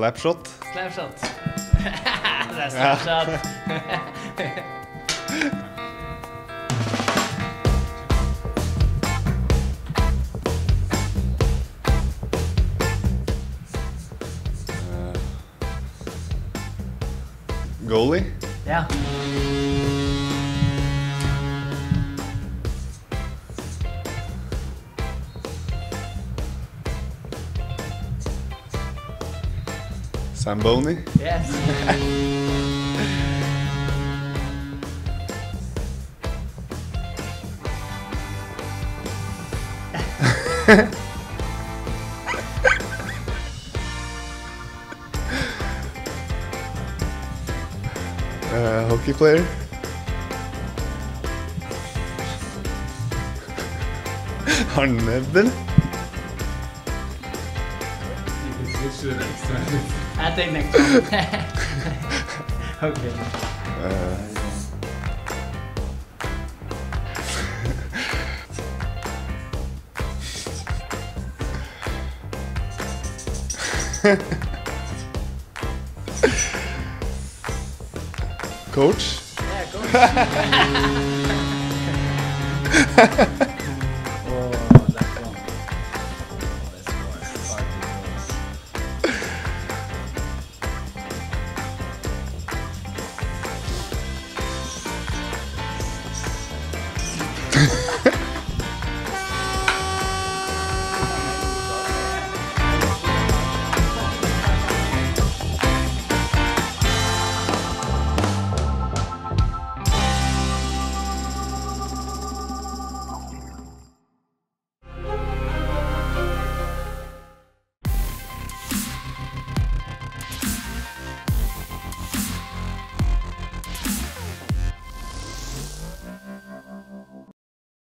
Slapshot. Slapshot. Det er slapshot. Goalie? Ja. Zamboni? Yes. Hockey player? Arnebben? I take next one. Okay. Coach? Yeah, coach.